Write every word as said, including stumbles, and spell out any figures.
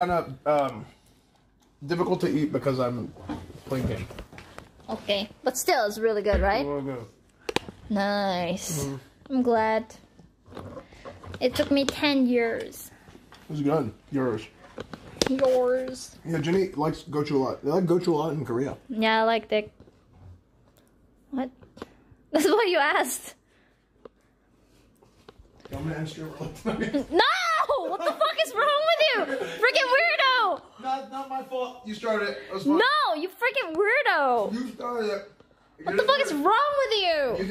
kind of um, difficult to eat because I'm playing game. Okay, but still, it's really good, right? Really good. Nice. Mm-hmm. I'm glad. It took me ten years. It's good. Yours. Yours. Yeah, Jenny likes gochu a lot. They like gochu a lot in Korea. Yeah, I like the... What? That's what you asked. I'm gonna answer your No! What the fuck is wrong with you? Freaking weirdo! Not, not my fault. You started it. It was fun. No, you freaking weirdo. You started it. What the fuck is wrong with you?